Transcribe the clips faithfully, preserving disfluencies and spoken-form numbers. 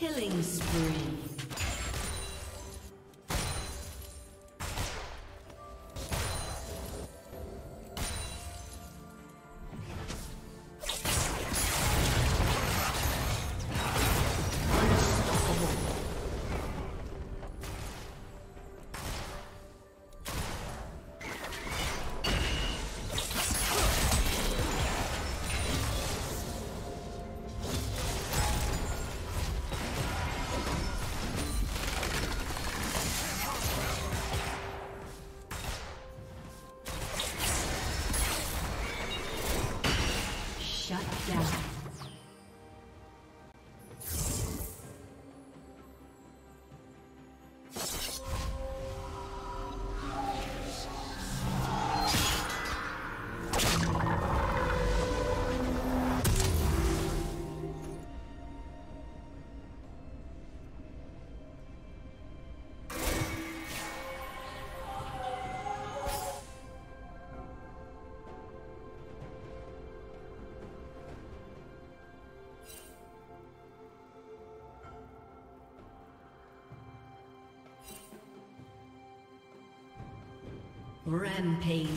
Killing spree. Rampage.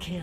Kill.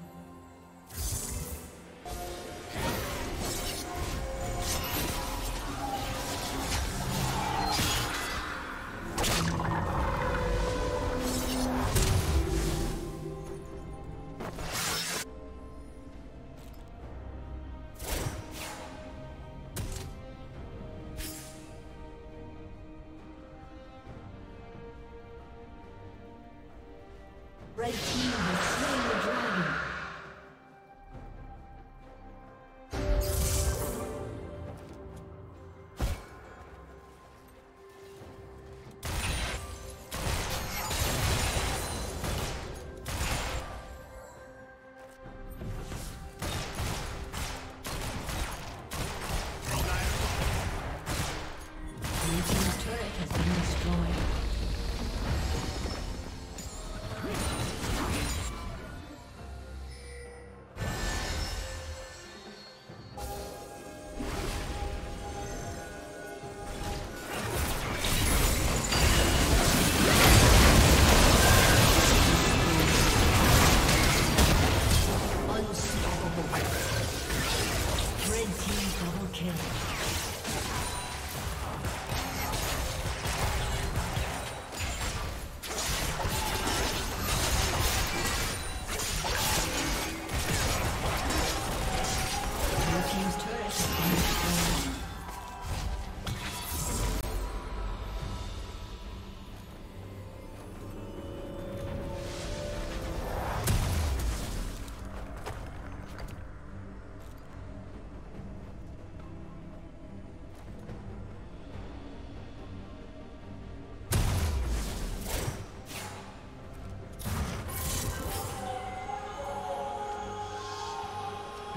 Red team has slain the dragon. Blue team's turret has been destroyed.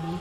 Blue